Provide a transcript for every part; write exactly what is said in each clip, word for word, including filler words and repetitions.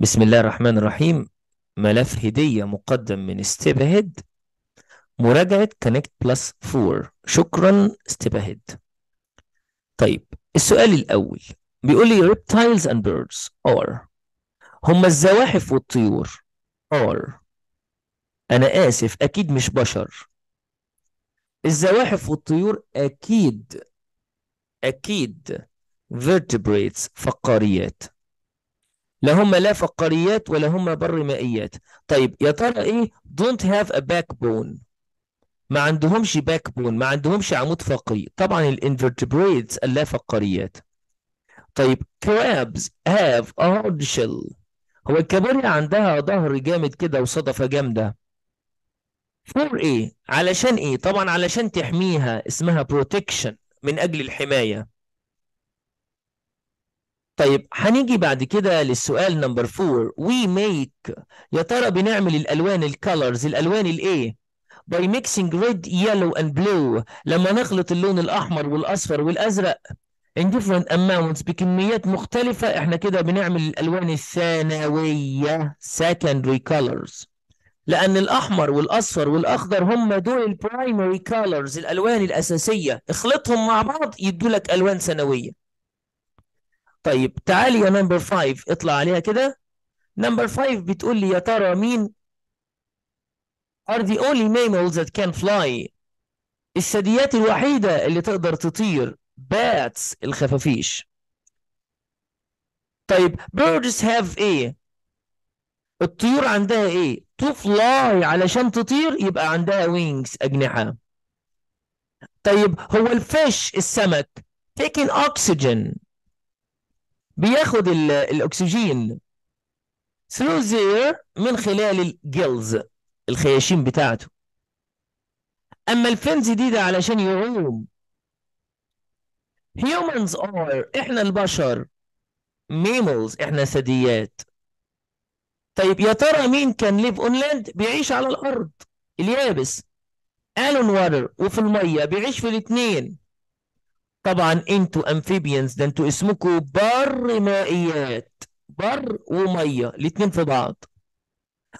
بسم الله الرحمن الرحيم. ملف هدية مقدم من step ahead، مراجعة connect plus four. شكرا step ahead. طيب السؤال الأول بيقول لي reptiles and birds are، هم الزواحف والطيور are، أنا آسف أكيد مش بشر. الزواحف والطيور أكيد أكيد vertebrates فقاريات، لا هم لا فقاريات ولا هم بر مائيات. طيب يا ترى ايه don't have a backbone؟ ما عندهمش backbone، ما عندهمش عمود فقري، طبعا الانفرتبريتس اللا فقاريات. طيب crabs have a hard shell، هو الكابوريا عندها ظهر جامد كده وصدفه جامده. for ايه؟ علشان ايه؟ طبعا علشان تحميها، اسمها protection، من اجل الحمايه. طيب هنيجي بعد كده للسؤال نمبر فور، وي ميك، يا ترى بنعمل الالوان الكالرز، الالوان الايه؟ باي ميكسينج ريد يلو اند بلو، لما نخلط اللون الاحمر والاصفر والازرق ان ديفرنت اماونتس بكميات مختلفه، احنا كده بنعمل الالوان الثانويه سكندري كالرز، لان الاحمر والاصفر والاخضر هم دول البرايمري كالرز، الالوان الاساسيه، اخلطهم مع بعض يدوا لك الوان ثانويه. طيب تعالي يا نمبر فايف، اطلع عليها كده. نمبر فايف بتقول لي يا ترى مين are the only mammals that can fly، الثدييات الوحيدة اللي تقدر تطير، bats الخفافيش. طيب birds have ايه؟ الطيور عندها ايه؟ to fly، علشان تطير يبقى عندها wings أجنحة. طيب هو الفيش السمك taking oxygen، بياخد الاكسجين through the air من خلال الجلز الخياشيم بتاعته. اما الفنز دي ده علشان يعوم. humans are، احنا البشر، mammals احنا ثدييات. طيب يا ترى مين كان live on land، بيعيش على الارض اليابس، on water وفي الميه، بيعيش في الاثنين. طبعا انتوا امفيبيانز، ده انتوا اسمكوا بر مائيات، بر وميه الاتنين في بعض.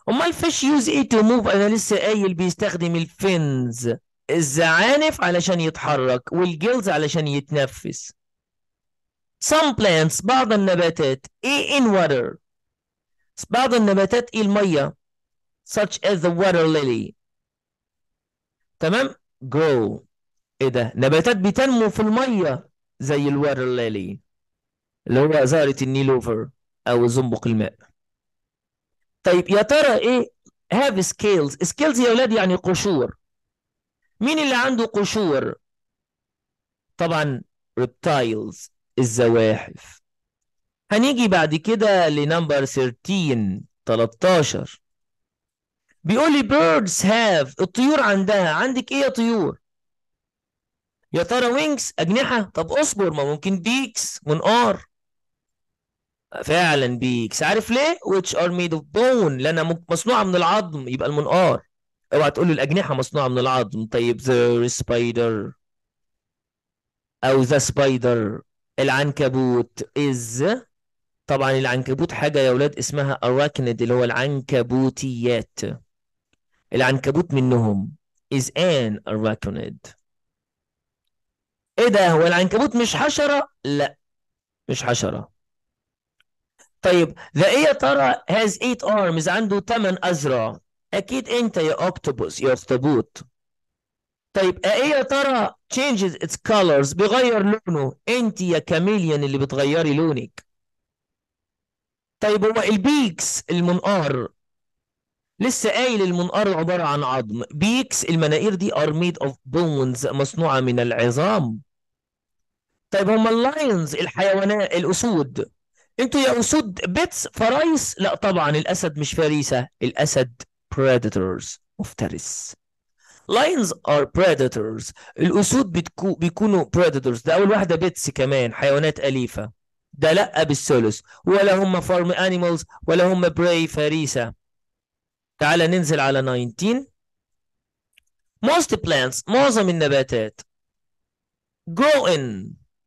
امال فيش يوز ايه تو موف، انا لسه قايل بيستخدم الفنز الزعانف علشان يتحرك والجلز علشان يتنفس. some plants بعض النباتات ايه in water، بعض النباتات ايه الميه، such as the water lily. تمام grow، ايه ده؟ نباتات بتنمو في الميه زي الواتر ليلي اللي هو زهره النيلوفر او زنبق الماء. طيب يا ترى ايه هاف سكيلز، سكيلز يا اولاد يعني قشور، مين اللي عنده قشور؟ طبعا ريبتايلز الزواحف. هنيجي بعد كده لنمبر ثلاثتاشر بيقول لي بيردز هاف، الطيور عندها، عندك ايه يا طيور؟ يا ترى وينجز أجنحة؟ طب أصبر، ما ممكن بيكس من آر، فعلا بيكس، عارف ليه؟ which are made of bone، لأنها مصنوعة من العظم، يبقى المنقار، أوعى تقول لي الأجنحة مصنوعة من العظم. طيب the spider أو the spider، العنكبوت is، طبعا العنكبوت حاجة يا ولاد اسمها arachnid اللي هو العنكبوتيات، العنكبوت منهم is an arachnid. ايه ده؟ هو العنكبوت مش حشرة؟ لا مش حشرة. طيب ده ايه يا ترى has eight arms، عنده تمن أذرع، أكيد أنت يا أكتوبوس يا أخطبوط. طيب ايه يا ترى changes its colors، بيغير لونه، أنت يا كاميليان اللي بتغيري لونك. طيب هو البيكس المنقار، لسه قايل المنقار عبارة عن عظم، بيكس المناقير دي are made of bones مصنوعة من العظام. طيب هما اللاينز الحيوانات الاسود، انتوا يا اسود بيتس فرايس، لا طبعا الاسد مش فريسه، الاسد predators مفترس. lions are predators، الاسود بتكو بيكونوا predators، ده اول واحده بيتس كمان حيوانات اليفه، ده لا بالثلث، ولا هم farm animals ولا هم prey فريسه. تعالى ننزل على تسعتاشر most plants، معظم النباتات grow in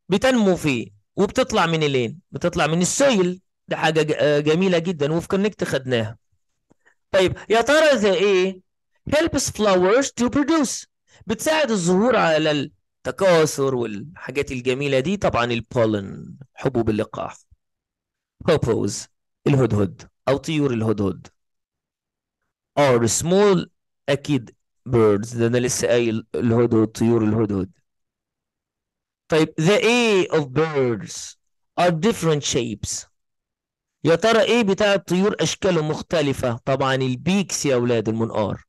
بتنمو فيه وبتطلع من الين، بتطلع من السيل ده حاجه جميله جدا، وفي كونكت خدناها. طيب يا ترى زي ايه؟ helps flowers to produce، بتساعد الزهور على التكاثر والحاجات الجميله دي. طبعا البولن، حبوب اللقاح، هوبوز الهدهد او طيور الهدهد، or small اكيد birds، ده انا لسه قايل الهدهد، طيور الهدهد. طيب the A of birds are different shapes، يا ترى ايه بتاع الطيور اشكالهم مختلفه؟ طبعا البيكس يا اولاد، المنقار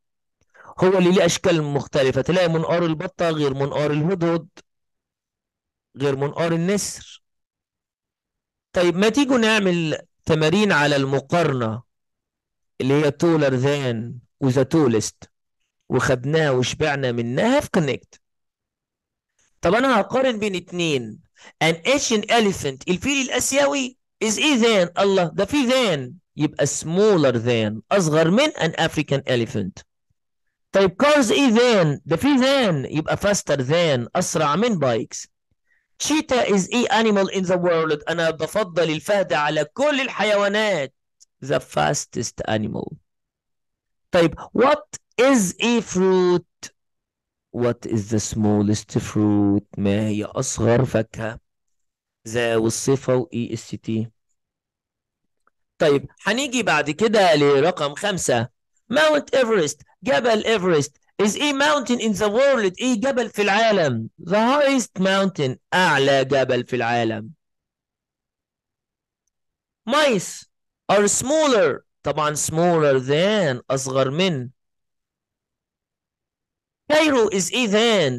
هو اللي ليه اشكال مختلفه، تلاقي منقار البطه غير منقار الهدهد غير منقار النسر. طيب ما تيجوا نعمل تمارين على المقارنه اللي هي taller than وذا تولست، وخدناها وشبعنا منها في كونكت. طب انا هقارن بين اتنين. an Asian elephant، الفيل الاسيوي is ايه than، الله ده في than، يبقى smaller than، اصغر من an African elephant. طيب cars ايه than، ده في than، يبقى faster than، اسرع من bikes. cheetah is ايه animal in the world، انا بفضل الفهد على كل الحيوانات، the fastest animal. طيب what is a fruit، what is the smallest fruit، ما هي أصغر فاكهة، ذا والصفة و E S T. طيب هنيجي بعد كده لرقم خمسة. Mount Everest، جبل إيفرست is a mountain in the world، إيه جبل في العالم، the highest mountain، أعلى جبل في العالم. mice are smaller، طبعا smaller than أصغر من. كايرو is ايه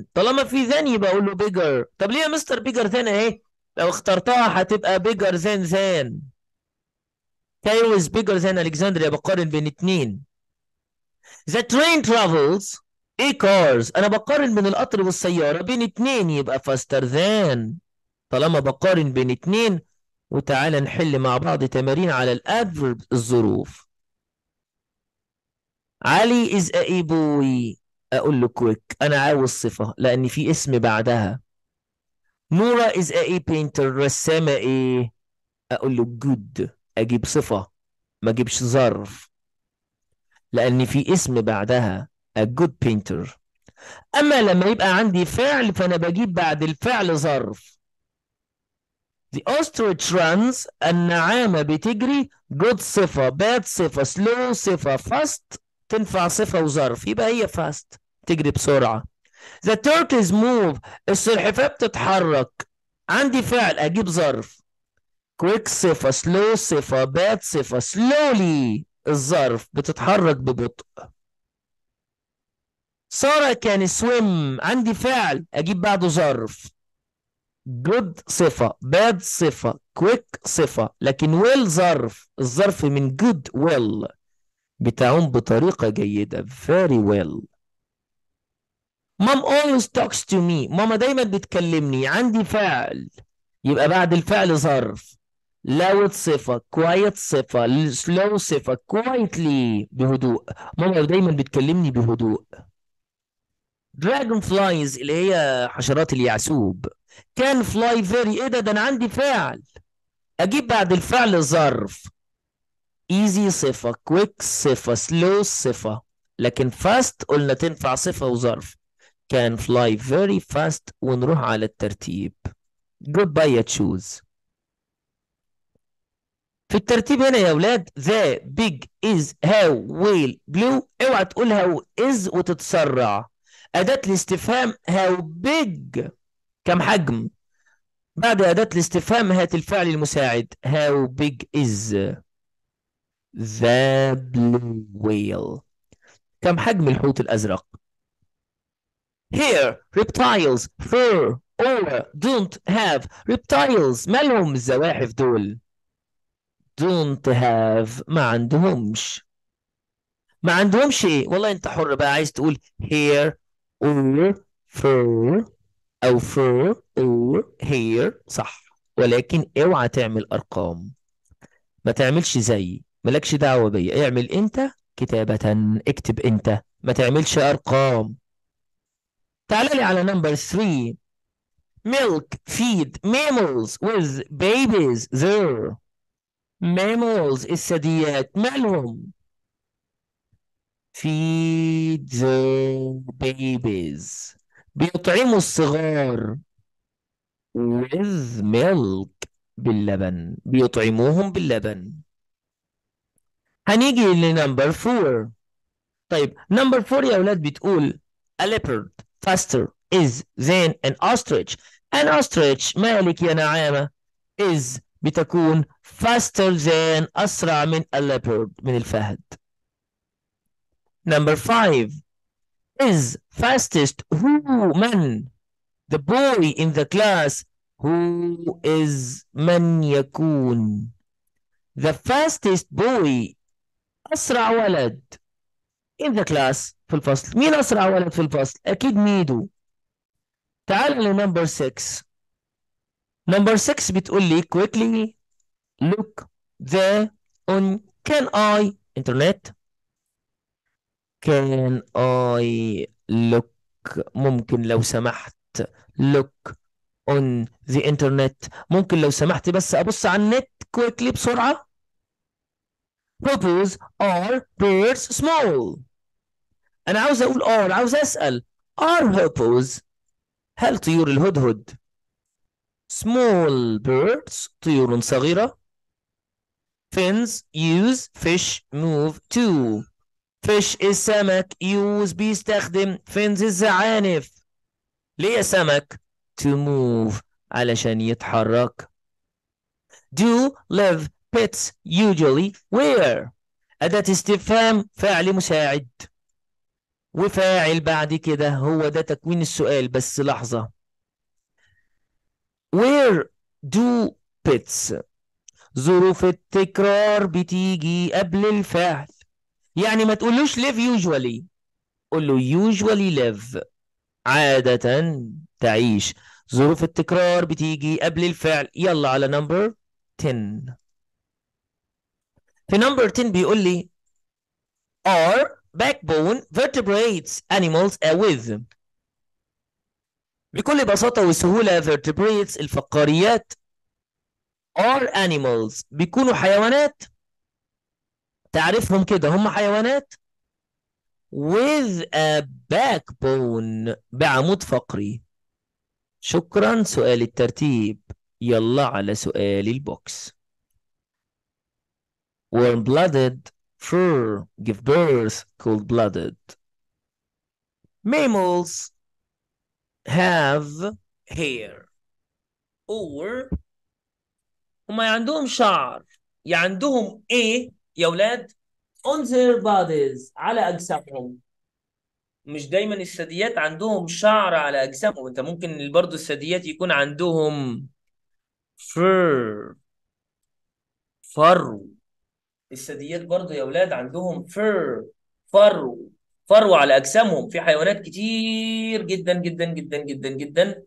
than، طالما في than يبقى اقول له bigger. طب ليه يا مستر bigger than اهي، لو اخترتها هتبقى bigger than than. كايرو is bigger than الكسندريا، بقارن بين اتنين. the train travels ايه cars، انا بقارن بين القطر والسيارة بين اتنين، يبقى faster than. طالما بقارن بين اتنين، وتعالى نحل مع بعض تمارين على الادفيرب الظروف. علي is a boy، اقول له كويك، انا عاوز صفه لان في اسم بعدها. نورا از ايه بينتر، رسامه ايه، اقول له جود، اجيب صفه ما اجيبش ظرف لان في اسم بعدها، a good painter. اما لما يبقى عندي فعل فانا بجيب بعد الفعل ظرف. the ostrich runs، النعامه بتجري، good صفه bad صفه slow صفه fast تنفع صفة وظرف، يبقى هي فاست تجري بسرعة. The turkeys move، السلحفاة بتتحرك، عندي فعل أجيب ظرف. quick صفة، slow صفة، bad صفة، slowly الظرف، بتتحرك ببطء. سارة كان swim، عندي فعل أجيب بعده ظرف. good صفة، bad صفة، quick صفة، لكن will ظرف، الظرف من good will بتعوم بطريقة جيدة very well. mom always talks to me، ماما دايما بتكلمني، عندي فعل يبقى بعد الفعل ظرف. loud صفة، quiet صفة، slow صفة، quietly بهدوء، ماما دايما بتكلمني بهدوء. dragon flies اللي هي حشرات اليعسوب، can fly very ايه ده، ده انا عندي فعل اجيب بعد الفعل ظرف. easy صفة، quick صفة، slow صفة، لكن fast قلنا تنفع صفة وظرف. can fly very fast، ونروح على الترتيب. goodbye choose. في الترتيب هنا يا اولاد the big is how whale blue، اوعى تقول how is وتتسرع، أداة الاستفهام how big كم حجم، بعد أداة الاستفهام هات الفعل المساعد how big is the blue whale، كم حجم الحوت الأزرق. here reptiles fur or don't have، reptiles ما لهم الزواحف دول، don't have ما عندهمش، ما عندهمش ايه، والله انت حر بقى، عايز تقول here or fur او fur or here صح، ولكن اوعى تعمل ارقام، ما تعملش زي مالكش دعوة بيا، اعمل انت كتابة، اكتب انت، ما تعملش ارقام. تعال لي على نمبر ثلاثة. milk feed mammals with babies there، mammals الثدييات مالهم؟ feed the babies بيطعموا الصغار with milk باللبن، بيطعموهم باللبن. هنيجي لنمبر فور. طيب نمبر فور يا اولاد بتقول a leopard faster is than an ostrich. an ostrich مالك يا نعامة is بتكون faster than أسرع من a leopard من الفهد. Number five is fastest who من the boy in the class who is من يكون the fastest boy أسرع ولد in the class في الفصل. مين أسرع ولد في الفصل؟ أكيد ميدو. تعال لنمبر six. number six بتقول لي quickly look there on can I internet can I look ممكن لو سمحت look on the internet ممكن لو سمحت بس أبص على النت quickly بسرعة. Purples are birds small. أنا عاوز أقول are، عاوز أسأل are purples هل طيور الهدهد small birds طيور صغيرة. Fins use fish move to fish السمك use بيستخدم fins الزعانف ليه سمك to move علشان يتحرك. do live pets usually where أداة استفهام فاعل مساعد وفاعل بعد كده هو ده تكوين السؤال. بس لحظة where do pets ظروف التكرار بتيجي قبل الفعل يعني ما تقولوش live usually قول له usually live عادة تعيش. ظروف التكرار بتيجي قبل الفعل. يلا على نمبر عشرة. في نمبر عشرة بيقول لي are backbone vertebrates animals are with. بكل بساطة وسهولة vertebrates الفقاريات are animals بيكونوا حيوانات تعرفهم كده هم حيوانات with a backbone بعمود فقري. شكرا سؤال الترتيب. يلا على سؤال البوكس. warm-blooded fur give birth cold-blooded. mammals have hair or وما عندهم شعر يا عندهم ايه يا ولاد on their bodies على اجسامهم. مش دايما الثدييات عندهم شعر على اجسامهم. انت ممكن برضه الثدييات يكون عندهم fur فرو. الثدييات برضه يا اولاد عندهم فر فرو فرو على اجسامهم. في حيوانات كتير جدا جدا جدا جدا جدا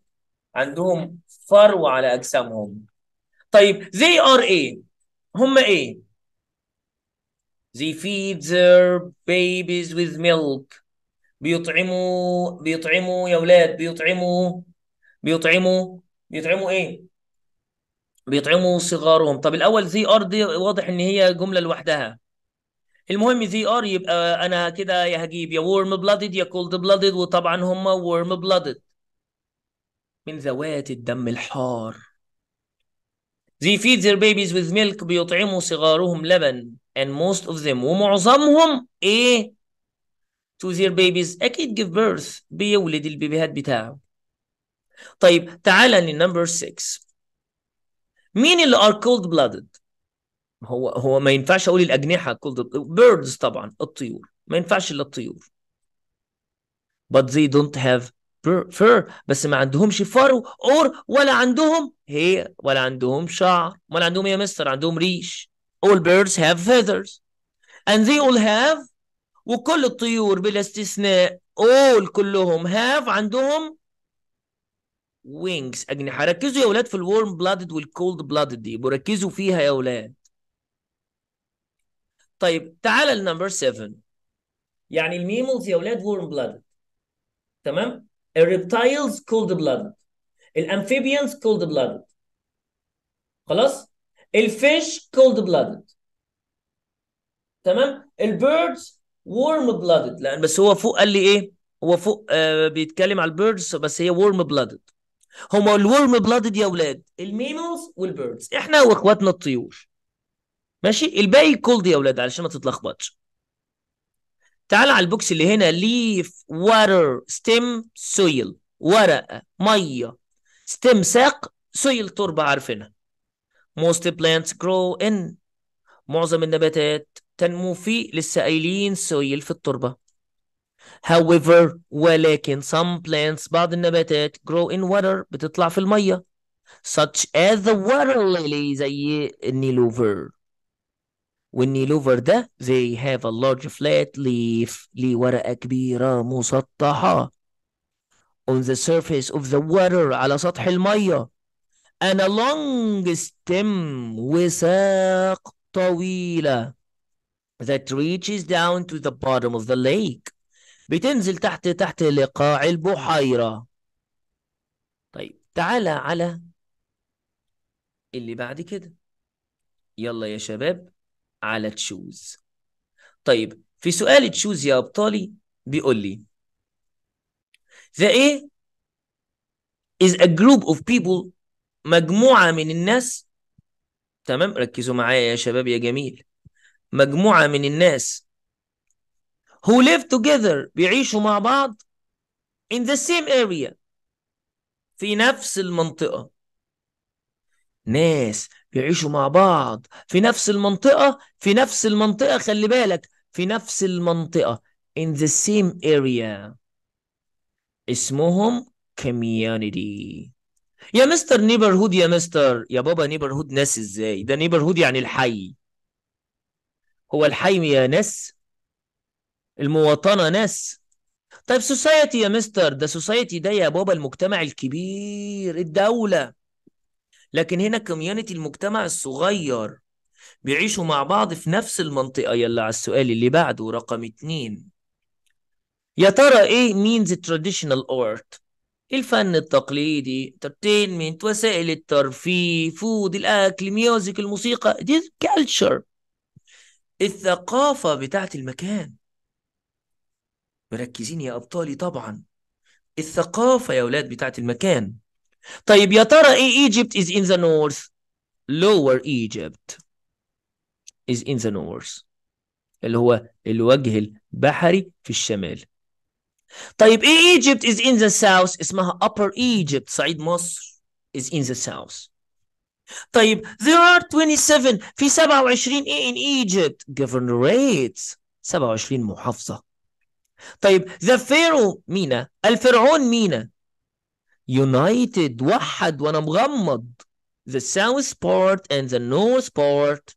عندهم فرو على اجسامهم. طيب they are ايه هم ايه they feed their babies with milk بيطعموا بيطعموا يا اولاد بيطعموا بيطعموا بيطعموا ايه بيطعموا صغارهم. طب الأول ذي ار دي واضح إن هي جملة لوحدها. المهم ذي ار يبقى أنا كده يا هجيب يا warm blooded يا cold blooded وطبعا هما warm blooded من ذوات الدم الحار. they feed their babies with milk بيطعموا صغارهم لبن and most of them ومعظمهم إيه to their babies أكيد give birth بيولد البيبيهات بتاعه. طيب تعالى للنمبر ستة. مين اللي are cold blooded؟ هو هو ما ينفعش اقول الاجنحه cold birds طبعا الطيور ما ينفعش الا الطيور. but they don't have fur بس ما عندهمش فرو اور ولا عندهم هي ولا عندهم شعر ولا عندهم يا مستر عندهم ريش. all birds have feathers and they all have وكل الطيور بلا استثناء all كلهم have عندهم wings أجنحة. ركزوا يا أولاد في الورم بلادد والكولد بلادد دي بركزوا فيها يا أولاد. طيب تعالى للنمبر سبعة. يعني الميملز يا أولاد ورم بلادد تمام. الريبتايلز كولد بلادد الأمفيبيانز كولد بلادد خلاص. الفيش cold blooded، تمام. البيردز warm blooded، لان بس هو فوق قال لي ايه، هو فوق آه بيتكلم على البيردز بس هي warm blooded. هما الورم بلادد يا اولاد الميموز والبيردز، احنا واخواتنا الطيور، ماشي. الباقي كولد يا اولاد علشان ما تتلخبطش. تعال على البوكس اللي هنا، ليف واتر ستيم سويل، ورقه ميه، ستيم ساق، سويل تربه عارفينها. most plants grow in، معظم النباتات تنمو في لسه قايلين سويل في التربه. however، ولكن some plants بعض النباتات grow in water بتطلع في المية، such as the water lily زي النيلوفر. والنيلوفر ده they have a large flat leaf، ليه ورقة كبيرة مسطحة on the surface of the water على سطح المية، and a long stem وساق طويلة that reaches down to the bottom of the lake، بتنزل تحت تحت لقاع البحيرة. طيب تعالى على اللي بعد كده، يلا يا شباب على تشوز. طيب في سؤال تشوز يا أبطالي بيقول لي The A is a group of people، مجموعة من الناس، تمام. ركزوا معايا يا شباب يا جميل، مجموعة من الناس who live together، بيعيشوا مع بعض in the same area، في نفس المنطقة. ناس بيعيشوا مع بعض في نفس المنطقة، في نفس المنطقة خلي بالك، في نفس المنطقة in the same area، اسمهم community. يا مستر neighborhood، يا مستر يا بابا neighborhood ناس ازاي؟ ده neighborhood يعني الحي، هو الحي يا ناس، المواطنة ناس. طيب سوسايتي يا مستر، ده سوسايتي ده يا بابا المجتمع الكبير الدولة، لكن هنا كوميونتي المجتمع الصغير، بيعيشوا مع بعض في نفس المنطقة. يلا على السؤال اللي بعده رقم اتنين، يا ترى ايه means traditional art؟ الفن التقليدي، entertainment، وسائل الترفيه، فود، الأكل، ميوزك، الموسيقى، دي culture، الثقافة بتاعت المكان. مركزين يا أبطالي طبعا، الثقافة يا أولاد بتاعت المكان. طيب يا ترى إيه Egypt is in the north؟ lower Egypt is in the north، اللي هو الوجه البحري في الشمال. طيب إيه Egypt is in the south؟ اسمها upper Egypt، صعيد مصر is in the south. طيب there are twenty-seven، في سبعة وعشرين إيه in Egypt؟ governorates، سبعة وعشرين محافظة. طيب ذا فيرو مينا، الفرعون مينا، يونايتد وحد وانا مغمض ذا ساوث بارت اند ذا نورث بارت،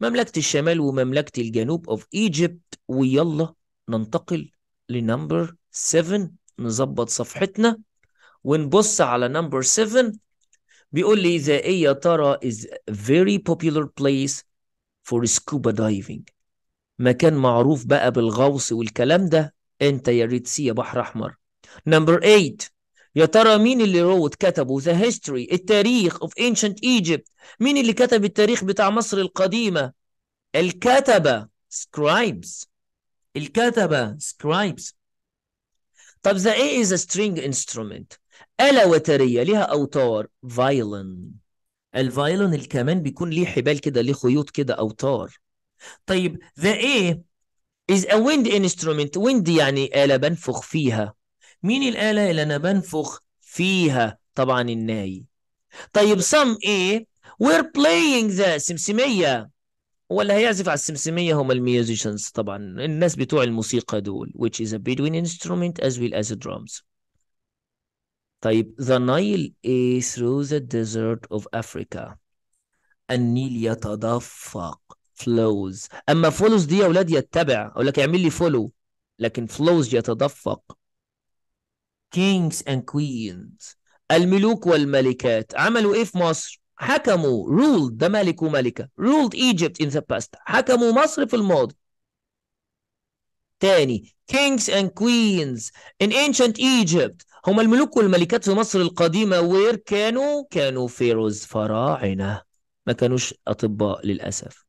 مملكة الشمال ومملكة الجنوب اوف ايجيبت. ويلا ننتقل لنمبر سبعة، نظبط صفحتنا ونبص على نمبر سبعة. بيقول لي ذا ايه يا ترى is a very popular place for scuba diving، مكان معروف بقى بالغوص والكلام ده، انت يا ريد سي يا بحر احمر. نمبر ثمانية، يا ترى مين اللي روت كتبه ذا هيستوري، التاريخ اوف انشنت ايجيبت، مين اللي كتب التاريخ بتاع مصر القديمه؟ الكتبه سكرايبز، الكتبه سكرايبز. طب ذا ايه از سترينج انسترومنت، آلة وتريه ليها اوتار، فايلن، الفايلن اللي كمان بيكون ليه حبال كده، ليه خيوط كده، اوتار. طيب the A is a wind instrument، wind يعني آلة بنفخ فيها، مين الآلة اللي أنا بنفخ فيها؟ طبعا الناي. طيب some A we're playing the سمسمية، ولا هيعزف على السمسمية هما الميوزيشنز طبعا، الناس بتوع الموسيقى دول، which is a Bedouin instrument as well as the drums. طيب the Nile is through the desert of Africa، النيل يتدفق flows، اما follows دي يا اولاد يتبع، اقول لك اعمل لي follow، لكن flows يتدفق. kings and queens، الملوك والملكات عملوا ايه في مصر؟ حكموا، ruled، ده ملك وملكه، ruled Egypt in the past، حكموا مصر في الماضي. تاني kings and queens in ancient Egypt، هم الملوك والملكات في مصر القديمه، وير كانوا كانوا فيروز، فراعنه، ما كانوش أطباء للأسف.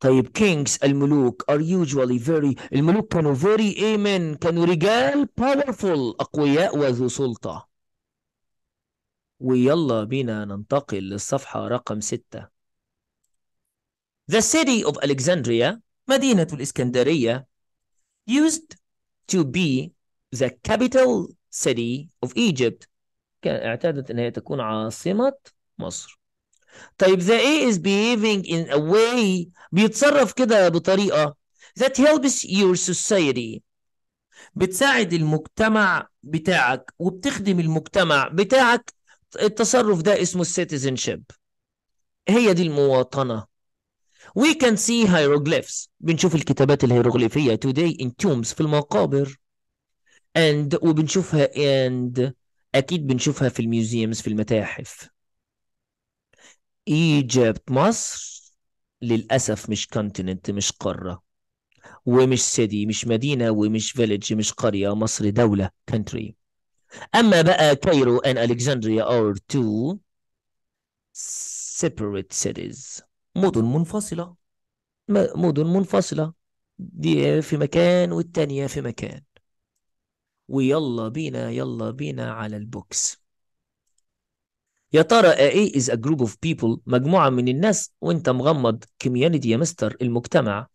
طيب kings الملوك are usually very الملوك كانوا very amen كانوا رجال powerful أقوياء وذو سلطة. ويلا بينا ننتقل للصفحة رقم ستة. The city of Alexandria مدينة الإسكندرية used to be the capital city of Egypt اعتادت أنها تكون عاصمة مصر. طيب the A is behaving in a way بيتصرف كده بطريقة that helps your society بتساعد المجتمع بتاعك وبتخدم المجتمع بتاعك. التصرف ده اسمه citizenship، هي دي المواطنة. We can see hieroglyphs بنشوف الكتابات الهيروغليفية today in tombs في المقابر and وبنشوفها and أكيد بنشوفها في الميوزيومز في المتاحف. إيجيبت مصر للأسف مش كونتيننت مش قارة ومش سيدي مش مدينة ومش فيلج مش قرية، مصر دولة country. أما بقى كايرو and Alexandria are two separate cities مدن منفصلة، مدن منفصلة دي في مكان والتانية في مكان. ويلا بينا يلا بينا على البوكس. يا ترى A is a group of people مجموعة من الناس وانت مغمض community يا مستر المجتمع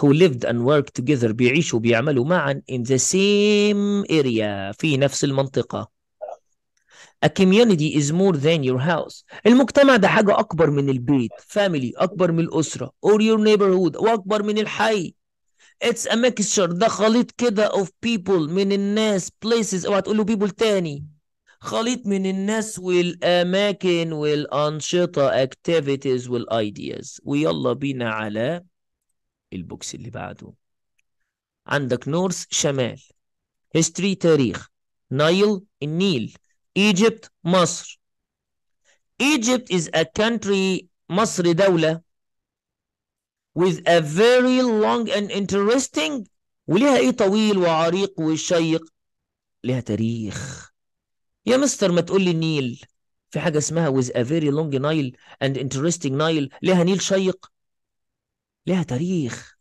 who lived and worked together بيعيشوا بيعملوا معا in the same area في نفس المنطقة. A community is more than your house المجتمع ده حاجة أكبر من البيت، family أكبر من الأسرة or your neighborhood وأكبر من الحي. It's a mixture ده خليط كده of people من الناس places أو هتقول له people تاني خليط من الناس والأماكن والأنشطة activities والideas. ويلا بينا على البوكس اللي بعده. عندك نورث شمال، هيستوري تاريخ، نايل النيل، ايجيبت مصر. ايجيبت is a country مصر دولة with a very long and interesting وليها ايه طويل وعريق وشيق، ليها تاريخ. يا مستر ما تقول لي النيل في حاجة اسمها with a very long Nile and interesting Nile ليها نيل شيق؟ لها تاريخ.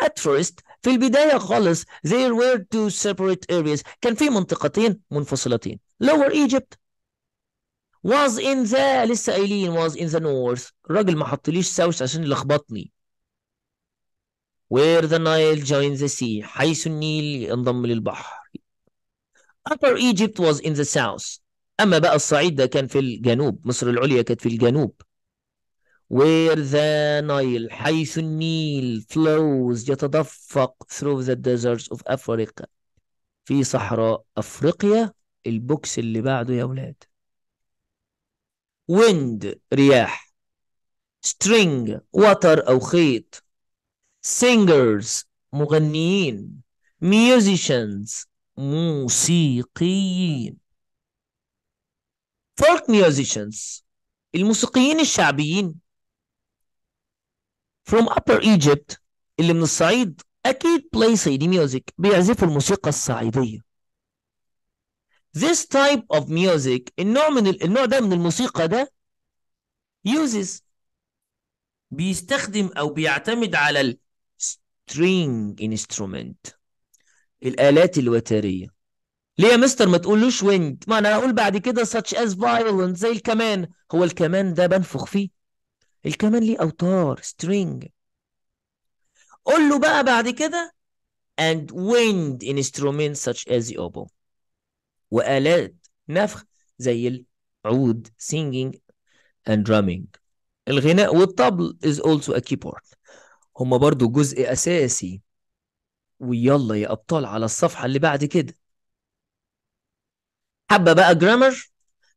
At first في البداية خالص there were two separate areas كان في منطقتين منفصلتين. Lower Egypt was in the لسه قايلين was in the north الراجل ما حطليش south عشان يلخبطني. Where the Nile joined the sea حيث النيل انضم للبحر. Upper Egypt was in the south أما بقى الصعيد ده كان في الجنوب، مصر العليا كانت في الجنوب. Where the Nile حيث النيل flows يتدفق through the deserts of Africa في صحراء أفريقيا. البوكس اللي بعده يا أولاد. wind رياح، string وتر أو خيط، singers مغنيين، musicians موسيقيين، folk musicians الموسيقيين الشعبيين. From Upper Egypt اللي من الصعيد أكيد play صعيدي music بيعزفوا الموسيقى الصعيدية. This type of music النوع من ال... النوع ده من الموسيقى ده uses بيستخدم أو بيعتمد على ال string instrument الآلات الوترية. ليه يا مستر ما تقولوش wind؟ ما أنا هقول بعد كده such as violin زي الكمان. هو الكمان ده بنفخ فيه، الكمان ليه أوتار string. قول له بقى بعد كده and wind instruments such as the oboe وآلات نفخ زي العود singing and drumming. الغناء والطبل is also a keyboard هما برضو جزء أساسي. ويلا يا أبطال على الصفحة اللي بعد كده. حابة بقى grammar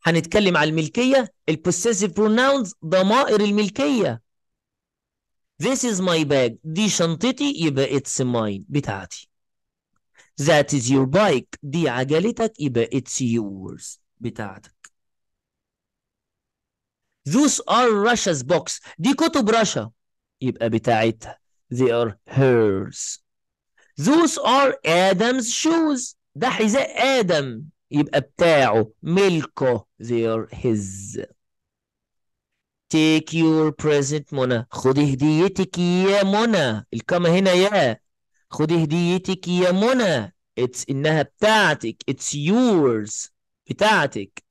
هنتكلم على الملكية الpossessive pronouns ضمائر الملكية. This is my bag دي شنطتي يبقى it's mine بتاعتي. That is your bike دي عجلتك يبقى it's yours بتاعتك. Those are Russia's books دي كتب رشا يبقى بتاعتها they are hers. Those are Adam's shoes ده حذاء آدم يبقى بتاعه ملكه they are his. take your present منى. خدي هديتك يا منى. الكامة هنا يا. خدي هديتك يا منى. It's إنها بتاعتك. It's yours. بتاعتك.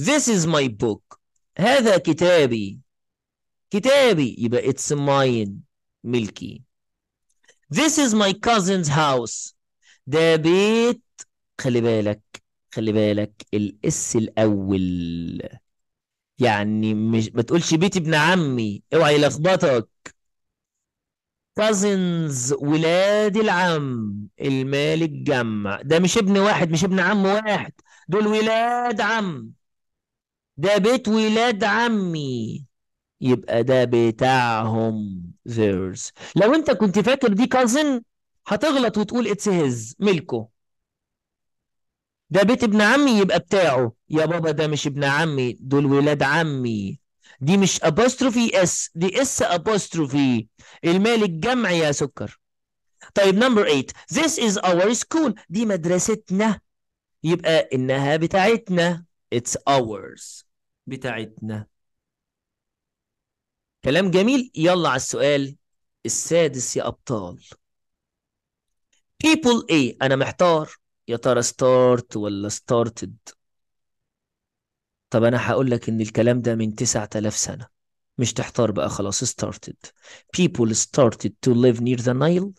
This is my book. هذا كتابي. كتابي يبقى it's mine. ملكي. This is my cousin's house. ده بيت. خلي بالك. خلي بالك الاس الاول يعني مش ما تقولش بيت ابن عمي، اوعى يلخبطك. كازنز ولاد العم، المال الجمع، ده مش ابن واحد، مش ابن عم واحد، دول ولاد عم. ده بيت ولاد عمي يبقى ده بتاعهم theirs. لو انت كنت فاكر دي كازن هتغلط وتقول اتس هيز ملكه. ده بيت ابن عمي يبقى بتاعه. يا بابا ده مش ابن عمي، دول ولاد عمي. دي مش ابوستروفي اس، دي اس ابوستروفي. المال الجمع يا سكر. طيب نمبر ثمانية، this is our school. دي مدرستنا يبقى انها بتاعتنا. it's ours. بتاعتنا. كلام جميل. يلا على السؤال السادس يا ابطال. people A. انا محتار يا ترى ستارت ولا ستارتد. طب انا هقول لك ان الكلام ده من تسعة آلاف سنه، مش تحتار بقى خلاص. ستارتد. people started to live near the Nile.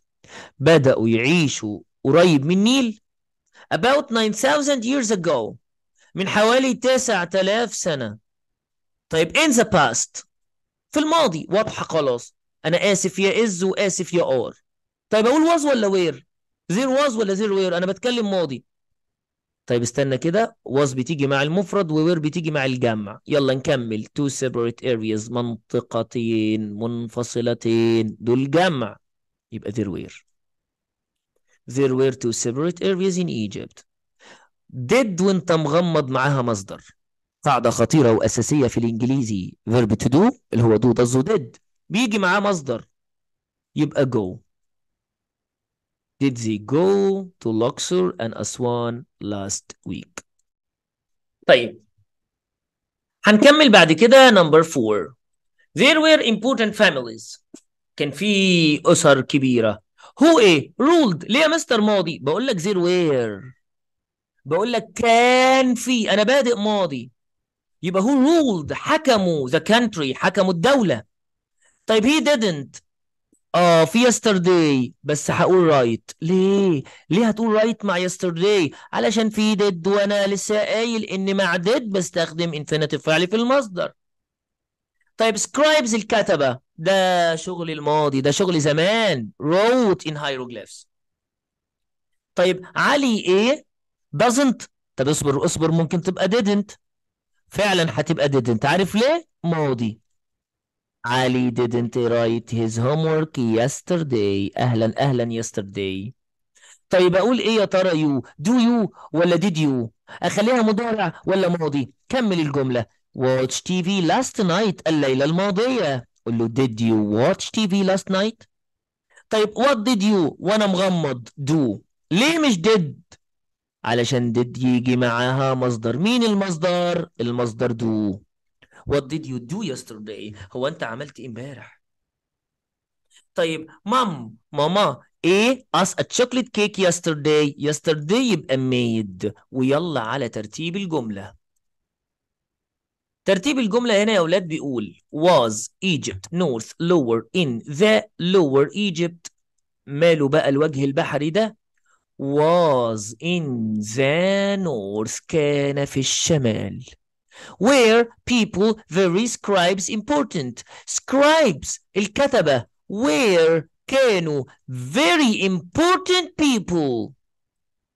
بداوا يعيشوا قريب من النيل about nine thousand years ago. من حوالي تسعة آلاف سنه. طيب in the past في الماضي، واضحه خلاص. انا اسف يا از واسف يا اور. طيب اقول was ولا where؟ زير واز ولا زير وير؟ انا بتكلم ماضي. طيب استنى كده، واز بتيجي مع المفرد ووير بتيجي مع الجمع. يلا نكمل. تو سيبريت ارياز، منطقتين منفصلتين، دول جمع يبقى زير وير. زير وير تو سيبريت ارياز ان ايجيبت. ديد وانت مغمض معاها مصدر. قاعده خطيره واساسيه في الانجليزي، فيرب تو دو اللي هو دو داز ديد بيجي معاه مصدر يبقى جو. Did they go to Luxor and Aswan last week? طيب هنكمل بعد كده. number four. There were important families. كان في أسر كبيرة. Who إيه؟ ruled. ليه يا مستر ماضي؟ بقول لك there were. بقول لك كان في، أنا بادئ ماضي. يبقى who ruled حكموا the country، حكموا الدولة. طيب he didn't. اه في يسترداي بس هقول رايت. ليه؟ ليه هتقول رايت مع يسترداي؟ علشان في ديد وانا لسه قايل ان مع ديد بستخدم انفينيتيف فعلي في المصدر. طيب سكرايبز الكتبه، ده شغل الماضي، ده شغل زمان. wrote in hieroglyphs. طيب علي ايه؟ doesn't. طب اصبر اصبر، ممكن تبقى didn't. فعلا هتبقى didn't. عارف ليه؟ ماضي. علي didn't write his homework yesterday. أهلا أهلا yesterday. طيب أقول إيه يا ترى؟ you do you ولا did you؟ أخليها مضارع ولا ماضي؟ كمل الجملة. watch تي في last night. الليلة الماضية. قل له did you watch تي في last night؟ طيب what did you وأنا مغمض do. ليه مش did؟ علشان did يجي معاها مصدر. مين المصدر؟ المصدر do. What did you do yesterday؟ هو أنت عملت إيه إمبارح؟ طيب مام ماما إيه أس a chocolate cake yesterday. yesterday يبقى made. ويلا على ترتيب الجملة. ترتيب الجملة هنا يا أولاد بيقول was Egypt north lower in the lower Egypt. ماله بقى الوجه البحري ده؟ was in the north كان في الشمال. Where people very scribes important. scribes الكتبة. where كانوا very important people.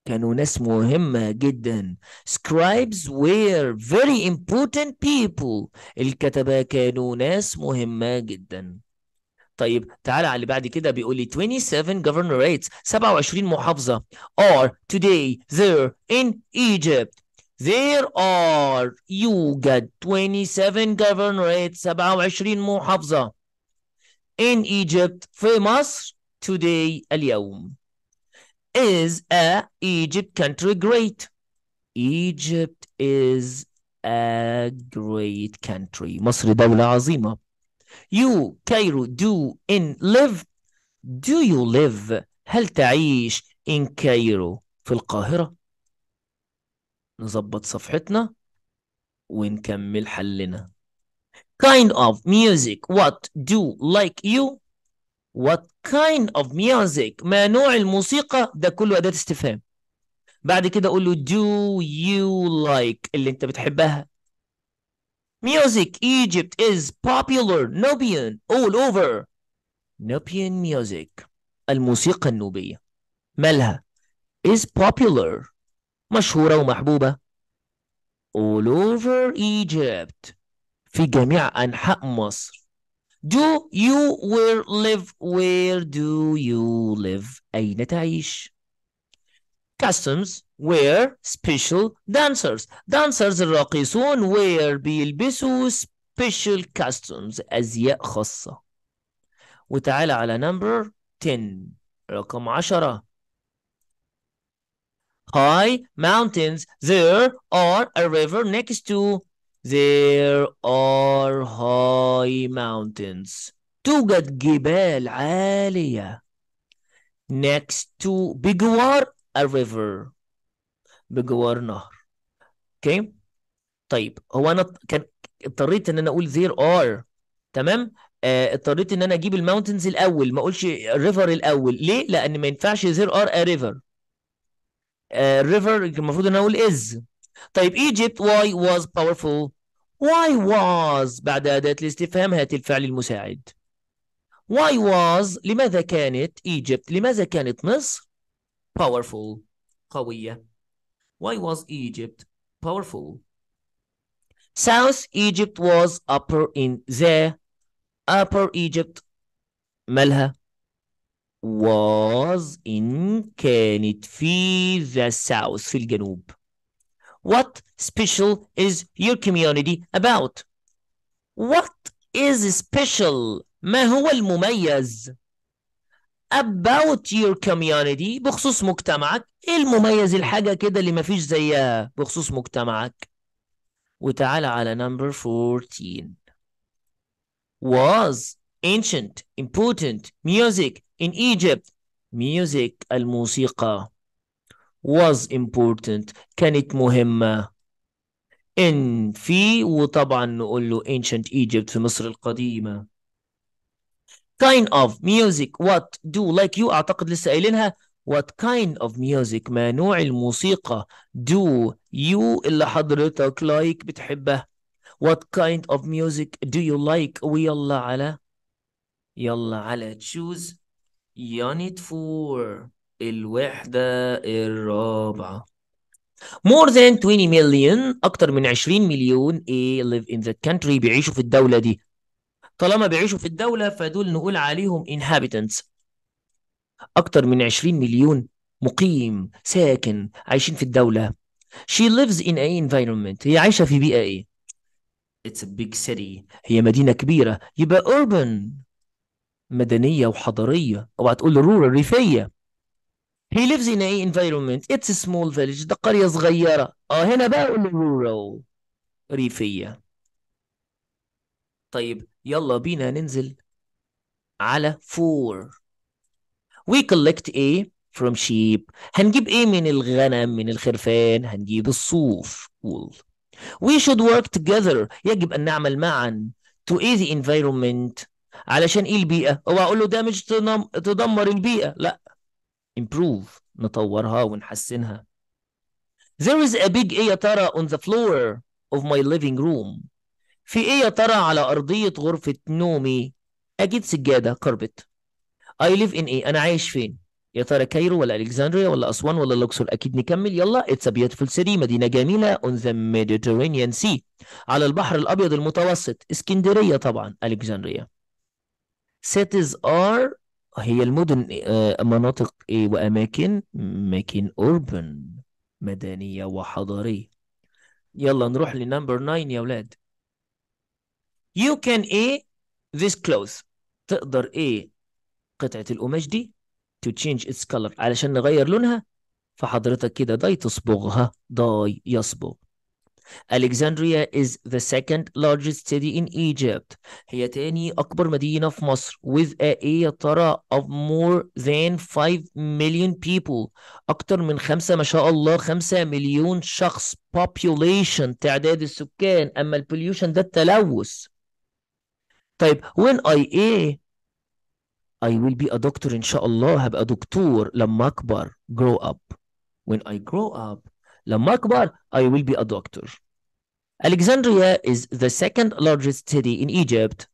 كانوا ناس مهمة جدا. scribes were very important people. الكتبة كانوا ناس مهمة جدا. طيب تعالى على اللي بعد كده بيقول لي سبعة وعشرين governorates. سبعة وعشرين محافظة are today there in Egypt. There are يوجد سبعة وعشرين governorates سبعة وعشرين محافظة in Egypt في مصر today اليوم. Is a Egypt country great. Egypt is a great country. مصر دولة عظيمة. You, Cairo, do, in, live. Do you live? هل تعيش in Cairo في القاهرة؟ نظبط صفحتنا ونكمل حلنا. Kind of music. What do like you? What kind of music? ما نوع الموسيقى؟ ده كله أداة استفهام. بعد كده أقول له do you like اللي أنت بتحبها. Music Egypt is popular Nubian all over. Nubian music. الموسيقى النوبية مالها؟ is popular مشهورة ومحبوبة all over Egypt في جميع أنحاء مصر. Do you where live? Where do you live? أين تعيش؟ Customs wear special dancers. Dancers الراقصون wear بيلبسوا special customs أزياء خاصة. وتعالى على number ten رقم عشرة. High mountains. There are a river next to. There are high mountains. توجد جبال عالية. Next to بجوار a river بجوار نهر. اوكي طيب هو انا كان اضطريت ان انا اقول there are تمام. آه اضطريت ان انا اجيب الماونتنز الاول ما اقولش الريفر الاول. ليه؟ لان ما ينفعش there are a river. الريفر آه المفروض ان انا اقول is. طيب Egypt why was powerful. why was بعد اداه الاستفهام هات الفعل المساعد. why was لماذا كانت Egypt لماذا كانت مصر powerful قوية. Why was Egypt powerful? South Egypt was upper in the. Upper Egypt مالها؟ was in كانت في the south في الجنوب. What special is your community about? What is special ما هو المميز about your community بخصوص مجتمعك. ايه المميز الحاجة كده اللي مفيش زيها بخصوص مجتمعك. وتعالى على number fourteen. was ancient important music in Egypt. music الموسيقى was important كانت مهمة in في وطبعا نقول له ancient Egypt في مصر القديمة. kind of music what do like you اعتقد لسه قايلينها. what kind of music ما نوع الموسيقى do you اللي حضرتك like بتحبها. what kind of music do you like. ويلا على يلا على choose unit four الوحدة الرابعة. more than twenty million أكتر من عشرين مليون ايه live in that country بيعيشوا في الدولة دي. طالما بيعيشوا في الدولة فدول نقول عليهم inhabitants. أكتر من عشرين مليون مقيم ساكن عايشين في الدولة. She lives in a environment هي عايشة في بيئة إيه؟ It's a big city هي مدينة كبيرة. يبقى urban مدنية وحضرية. أوعى تقول rural ريفية. He lives in a environment it's a small village ده قرية صغيرة. أه هنا بقى أقول rural ريفية. طيب يلا بينا ننزل على four. we collect A from sheep. هنجيب A من الغنم من الخرفان هنجيب الصوف wool. we should work together يجب أن نعمل معا to aid the environment علشان إيه البيئة. أو أقول له ده مش تدمر البيئة لا improve نطورها ونحسنها. there is a big A يا ترى on the floor of my living room في ايه يا ترى على ارضيه غرفه نومي. اكيد سجاده كاربت. I live in ايه انا عايش فين يا ترى كايرو ولا الكسندريا ولا اسوان ولا لوكسور. اكيد نكمل يلا. It's a beautiful city مدينه جميله on the Mediterranean Sea على البحر الابيض المتوسط. اسكندريه طبعا الكسندريا. cities are هي المدن مناطق ايه واماكن اماكن urban مدنيه وحضاريه. يلا نروح لنمبر تسعة يا اولاد. You can A this clothes تقدر A قطعة القماش دي to change its color علشان نغير لونها. فحضرتك كده داي تصبغها داي يصبغ. Alexandria is the second largest city in Egypt. هي تاني أكبر مدينة في مصر with a يا ترى of more than five million people. أكتر من خمسة ما شاء الله خمسة مليون شخص. population تعداد السكان. أما البوليوشن ده التلوث. طيب when I a I will be a doctor إن شاء الله هبقى دكتور لما أكبر. grow up. When I grow up لما أكبر I will be a doctor. Alexandria is the second largest city in Egypt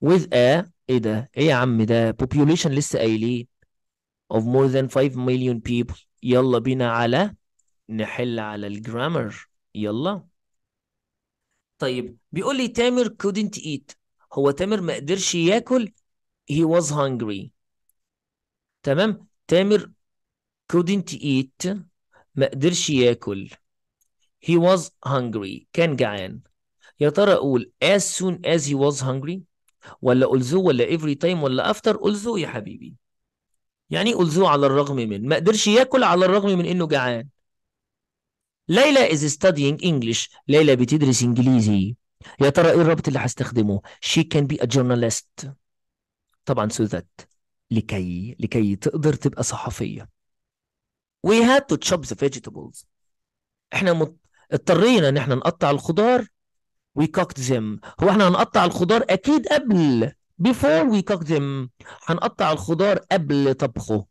with a إيه ده؟ إيه يا عم ده؟ population لسه قايليه of more than five million people. يلا بينا على نحل على الجرامر يلا. طيب بيقول لي تامر couldn't eat. هو تامر ما قدرش ياكل. He was hungry. تمام تامر couldn't eat ما قدرش ياكل. He was hungry. كان جعان. يا ترى أقول as soon as he was hungry ولا also ولا every time ولا after. also يا حبيبي. يعني also على الرغم من. ما قدرش ياكل على الرغم من إنه جعان. ليلى is studying English. ليلى بتدرس إنجليزي. يا ترى إيه الرابط اللي هستخدمه؟ She can be a journalist. طبعا so that لكي لكي تقدر تبقى صحفية. We had to chop the vegetables. احنا مض... اضطرينا ان احنا نقطع الخضار. We cooked them. هو احنا هنقطع الخضار اكيد قبل. Before we cooked them. هنقطع الخضار قبل طبخه.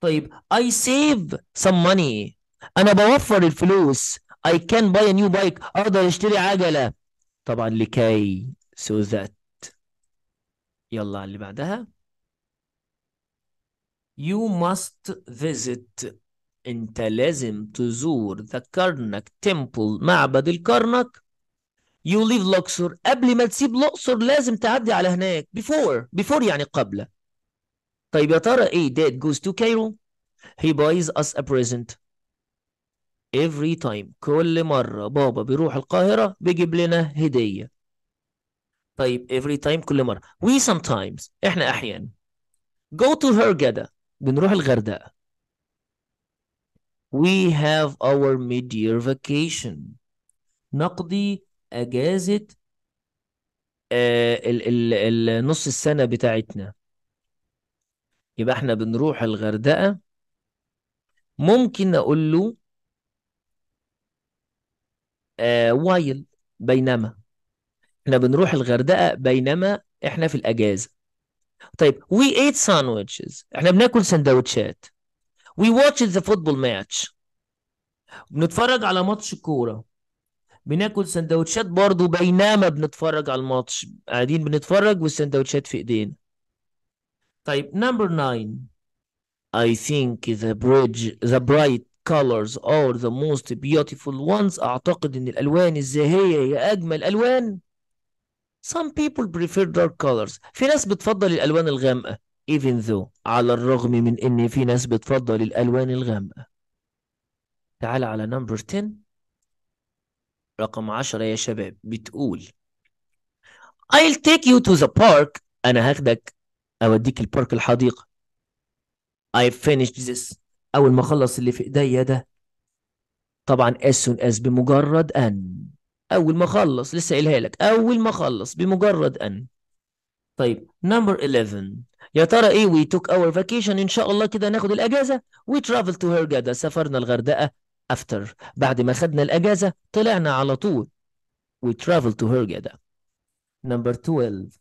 طيب I save some money. انا بوفر الفلوس. I can buy a new bike. اقدر اشتري عجلة. طبعا لكي so that. يلا اللي بعدها. You must visit. أنت لازم تزور the Karnak temple. معبد الكرنك. You leave Luxor. قبل ما تسيب الأقصر لازم تعدي على هناك. Before. Before يعني قبل. طيب يا ترى إيه؟ Dad goes to Cairo. He buys us a present. Every time. كل مرة بابا بيروح القاهرة بيجيب لنا هدية. طيب every time كل مرة. We sometimes. إحنا أحيانا. Go to Hurghada. بنروح الغردقة. We have our mid-year vacation. نقضي أجازة آه ال ال ال نص السنة بتاعتنا. يبقى احنا بنروح الغردقة. ممكن أقول له آه while بينما احنا بنروح الغردقة بينما احنا في الأجازة. طيب we ate sandwiches. احنا بناكل سندوتشات. We watched the football match. بنتفرج على ماتش كورة. بناكل سندوتشات برضو بينما بنتفرج على الماتش. قاعدين بنتفرج والسندوتشات في ايدينا. طيب number nine. I think the bridge, the bright colors are the most beautiful ones. أعتقد إن الألوان الزاهية هي أجمل ألوان. Some people prefer dark colors. في ناس بتفضل الألوان الغامقة. Even though على الرغم من إن في ناس بتفضل الألوان الغامقة. تعال على number ten. رقم عشرة يا شباب بتقول I'll take you to the park. أنا هاخدك أوديك البارك الحديقة. I finished this. أول ما أخلص اللي في إيديا ده. طبعا as soon as بمجرد أن. أول ما أخلص لسه قايلها لك. أول ما أخلص بمجرد أن. طيب number eleven. يا ترى إيه we took our vacation. إن شاء الله كده ناخد الأجازة. We travel to Hurghada. سافرنا الغردقة after. بعد ما خدنا الأجازة طلعنا على طول. We travel to Hurghada. number twelve.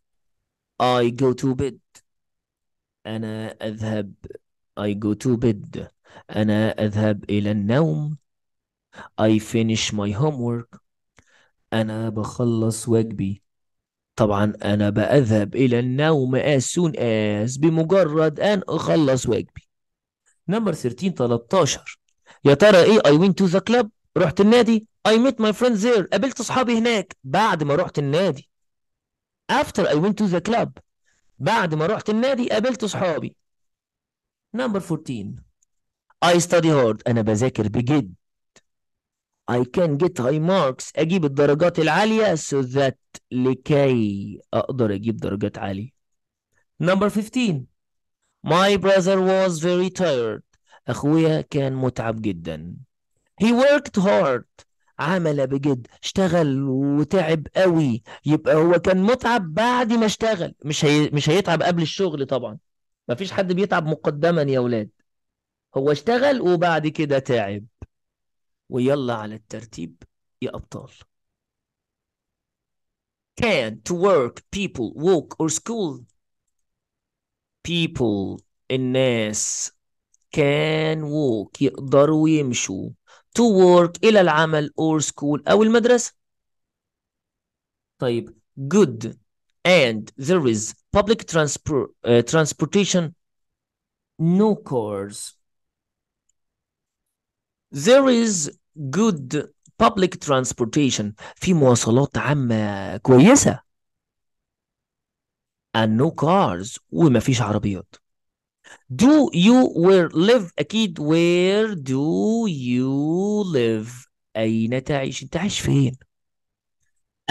I go to bed. أنا أذهب. I go to bed. أنا أذهب إلى النوم. I finish my homework. أنا بخلص واجبي. طبعا أنا بأذهب إلى النوم as soon as بمجرد أن أخلص واجبي. نمبر ثلاثتاشر تلتاشر. يا ترى إيه I went to the club. رحت النادي. I met my friends there. قابلت أصحابي هناك. بعد ما رحت النادي. After I went to the club. بعد ما رحت النادي قابلت أصحابي. نمبر fourteen. I study hard. أنا بذاكر بجد. I can get high marks. أجيب الدرجات العالية so that لكي أقدر أجيب درجات عالية. number fifteen. My brother was very tired. أخويا كان متعب جدا. He worked hard. عمل بجد، اشتغل وتعب قوي، يبقى هو كان متعب بعد ما اشتغل، مش هي... مش هيتعب قبل الشغل طبعا، مفيش حد بيتعب مقدما يا ولاد، هو اشتغل وبعد كده تعب. ويلا على الترتيب يا أبطال. Can, to work, people, walk or school. People, الناس. Can walk, يقدروا يمشوا. To work, إلى العمل or school أو المدرسة. طيب good and there is public transport, uh, transportation. No cars. There is good public transportation. في مواصلات عامة كويسة. And no cars. ومفيش عربيات. Do you where live? أكيد where do you live? أين تعيش؟ أنت عايش فين؟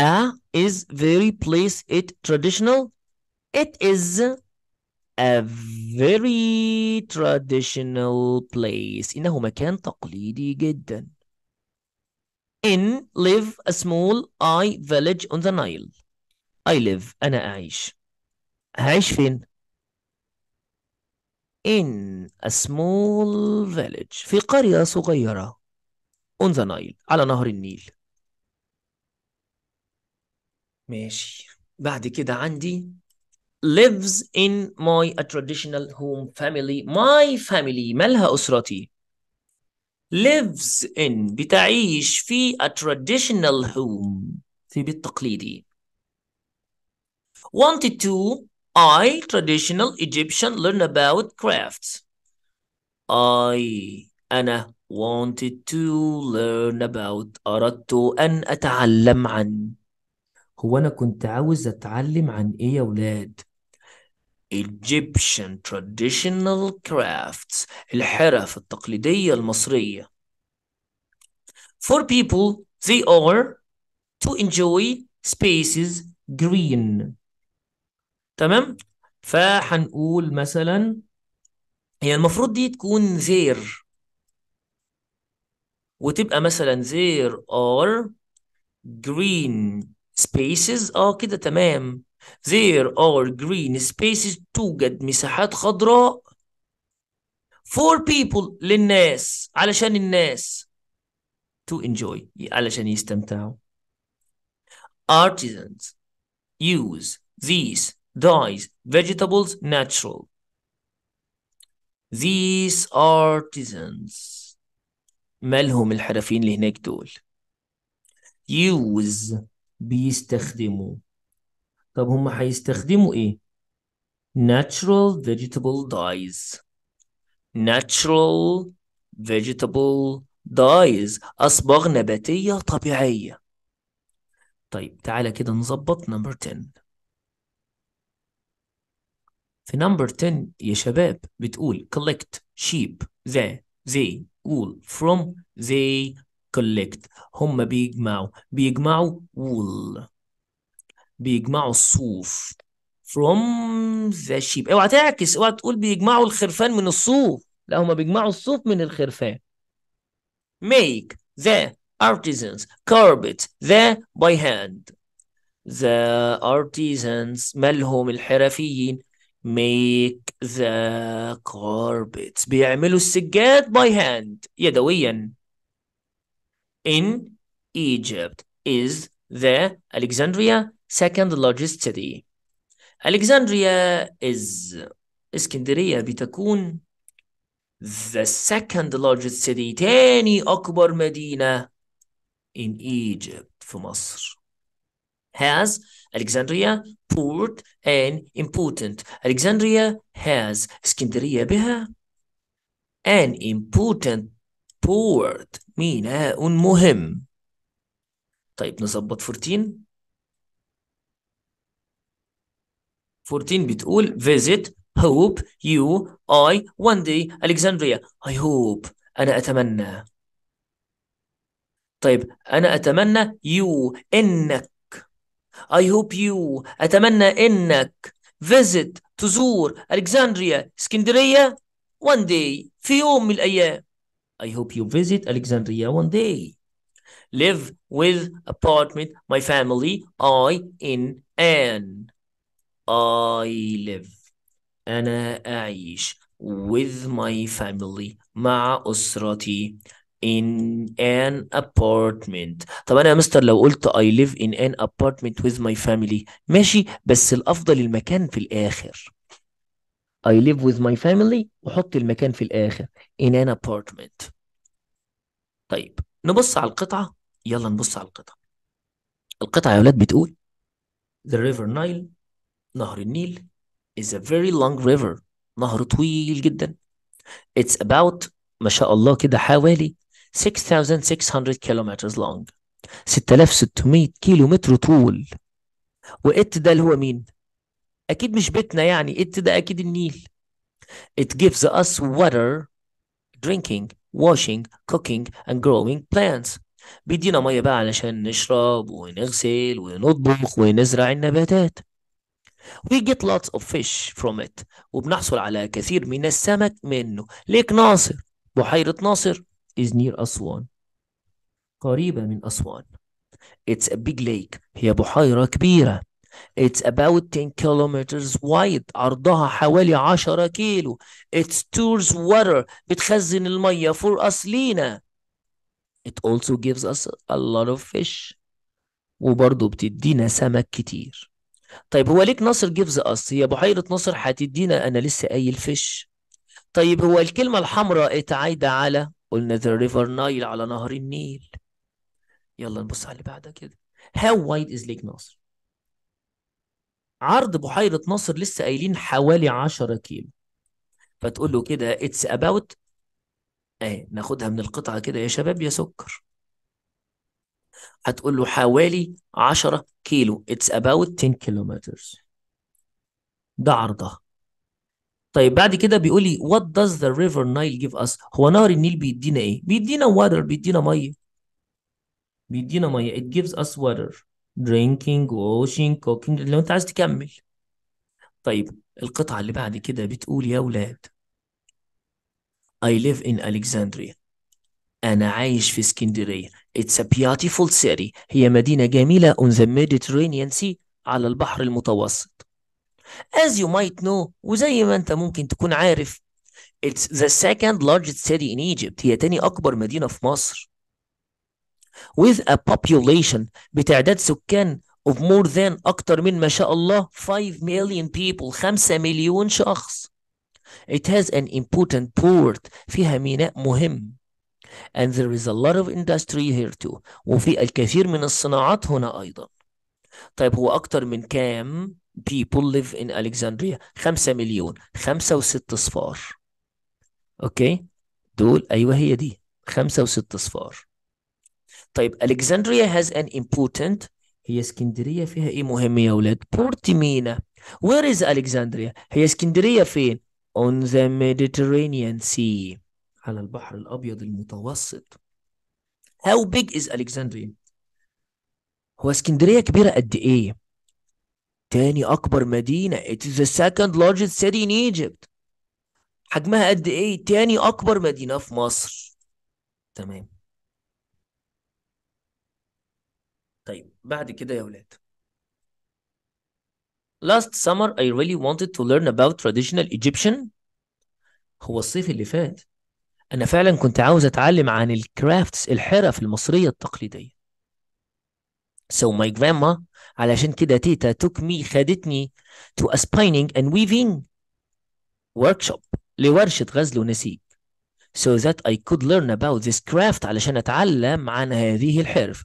A is very place it traditional. It is a very traditional place. إنه مكان تقليدي جدا. In live a small I village on the Nile. I live. أنا أعيش. أعيش فين؟ In a small village. في قرية صغيرة. On the Nile. على نهر النيل. ماشي. بعد كده عندي lives in my a traditional home family. My family مالها أسرتي. lives in بتعيش في a traditional home في بيت تقليدي. wanted to I traditional Egyptian learn about crafts. I أنا wanted to learn about أردت أن أتعلم عن. هو أنا كنت عاوز أتعلم عن إيه يا ولاد؟ Egyptian traditional crafts الحرف التقليدية المصرية. For people they are to enjoy spaces green. تمام؟ فحنقول مثلا هي المفروض دي تكون there وتبقى مثلا there are green spaces. اه كده تمام. There are green spaces توجد مساحات خضراء for people للناس علشان الناس to enjoy علشان يستمتعوا. Artisans use these dyes vegetables natural. These artisans مالهم الحرفيين اللي هناك دول. use بيستخدموا. طب هم هيستخدموا ايه؟ natural vegetable dyes. natural vegetable dyes أصبغ نباتية طبيعية. طيب تعالى كده نظبط نمبر عشرة. في نمبر عشرة يا شباب بتقول collect sheep they they wool from they collect. هم بيجمعوا بيجمعوا wool بيجمعوا الصوف from the sheep. اوعى تعكس، اوعى تقول بيجمعوا الخرفان من الصوف، لا هما بيجمعوا الصوف من الخرفان. make the artisans carpet the by hand. the artisans مالهم الحرفيين make the carpets بيعملوا السجاد by hand يدويا. in Egypt is the Alexandria second largest city. Alexandria is اسكندرية بتكون the second largest city تاني أكبر مدينة in Egypt في مصر. has Alexandria port and important. Alexandria has اسكندرية بها an important port ميناء مهم. طيب نظبط أربعة عشر. أربعة عشر بتقول visit hope you I one day Alexandria. I hope أنا أتمنى. طيب أنا أتمنى you إنك. I hope you أتمنى إنك visit تزور Alexandria اسكندرية one day في يوم من الأيام. I hope you visit Alexandria one day. live with apartment my family I in an I live أنا أعيش with my family مع أسرتي in an apartment. طب أنا يا مستر لو قلت I live in an apartment with my family ماشي، بس الأفضل المكان في الآخر. I live with my family وحط المكان في الآخر in an apartment. طيب نبص على القطعة، يلا نبص على القطعة. القطعة يا ولاد بتقول The river Nile نهر النيل is a very long river نهر طويل جدا. It's about ما شاء الله كده حوالي ستة آلاف وستمائة kilometers long ستة آلاف وستمائة كيلومتر طول. وإت ده اللي هو مين؟ أكيد مش بيتنا يعني، إت ده أكيد النيل. It gives us water drinking washing cooking and growing plants. بيدينا مية بقى علشان نشرب ونغسل ونطبخ ونزرع النباتات. We get lots of fish from it. وبنحصل على كثير من السمك منه. ليك ناصر بحيرة ناصر is near أسوان قريبة من أسوان. It's a big lake هي بحيرة كبيرة. It's about ten kilometers wide عرضها حوالي عشرة كيلو. It stores water بتخزن المية for us لينا. It also gives us a lot of fish وبرضه بتدينا سمك كتير. طيب هو ليك ناصر gives us هي بحيرة ناصر هتدينا أنا لسه قايل فيش. طيب هو الكلمة الحمراء اتعايدة على قلنا the river Nile على نهر النيل. يلا نبص على اللي بعدها كده. How wide is Lake Nasser؟ عرض بحيرة ناصر لسه قايلين حوالي عشرة كيلو. فتقول له كده it's about اهي ناخدها من القطعة كده يا شباب يا سكر. هتقول له حوالي عشرة كيلو it's about ten kilometers ده عرضها. طيب بعد كده بيقول لي what does the river Nile give us؟ هو نهر النيل بيدينا ايه؟ بيدينا water بيدينا ميه. بيدينا ميه it gives us water drinking washing cooking لو انت عايز تكمل. طيب القطعة اللي بعد كده بتقول يا ولاد I live in Alexandria أنا عايش في اسكندرية. It's a beautiful city هي مدينة جميلة on the Mediterranean Sea على البحر المتوسط. As you might know وزي ما أنت ممكن تكون عارف It's the second largest city in Egypt هي تاني أكبر مدينة في مصر. With a population بتعداد سكان of more than أكتر من ما شاء الله five million people خمسة مليون شخص. It has an important port فيها ميناء مهم. And there is a lot of industry here too وفي الكثير من الصناعات هنا أيضا. طيب هو أكتر من كام people live in Alexandria؟ خمسة مليون خمسة وست صفار. أوكي دول أيوة هي دي خمسة وست صفار. طيب Alexandria has an important هي اسكندرية فيها إيه مهم يا ولاد؟ بورت مينا. Where is Alexandria؟ هي اسكندرية فين؟ On the Mediterranean Sea على البحر الأبيض المتوسط. How big is Alexandria؟ هو اسكندرية كبيرة قد إيه؟ تاني أكبر مدينة. It is the second largest city in Egypt. حجمها قد إيه؟ تاني أكبر مدينة في مصر. تمام. طيب بعد كده يا ولاد. Last summer I really wanted to learn about traditional Egyptian. هو الصيف اللي فات أنا فعلا كنت عاوز أتعلم عن الكرافتس الحرف المصرية التقليدية. So my grandma علشان كده تيتا took me خدتني to a spinning and weaving workshop لورشة غزل ونسيج so that I could learn about this craft علشان أتعلم عن هذه الحرف.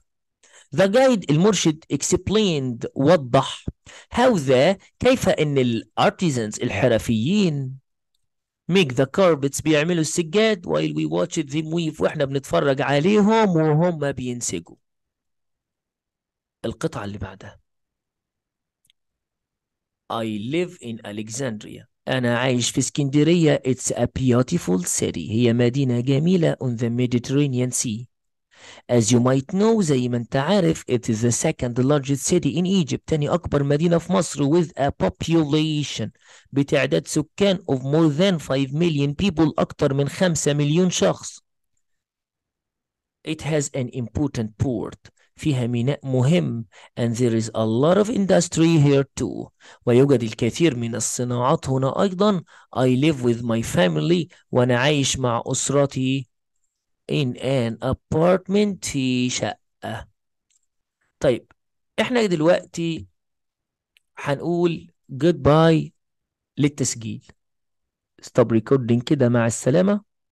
The guide المرشد explained وضح how the كيف أن ال artisans الحرفيين make the carpets بيعملوا السجاد while we watch them weave واحنا بنتفرج عليهم وهم بينسجوا. القطعة اللي بعدها I live in Alexandria أنا عايش في اسكندرية. It's a beautiful city هي مدينة جميلة on the Mediterranean Sea. As you might know زي ما انت عارف It is the second largest city in Egypt تاني أكبر مدينة في مصر. With a population بتعداد سكان of more than five million people أكتر من خمسة مليون شخص. It has an important port. فيها ميناء مهم. And there is a lot of industry here too. ويوجد الكثير من الصناعات هنا أيضا. I live with my family. وأنا عايش مع أسرتي in an apartment في شقة. طيب إحنا دلوقتي هنقول goodbye للتسجيل. stop recording كده مع السلامة.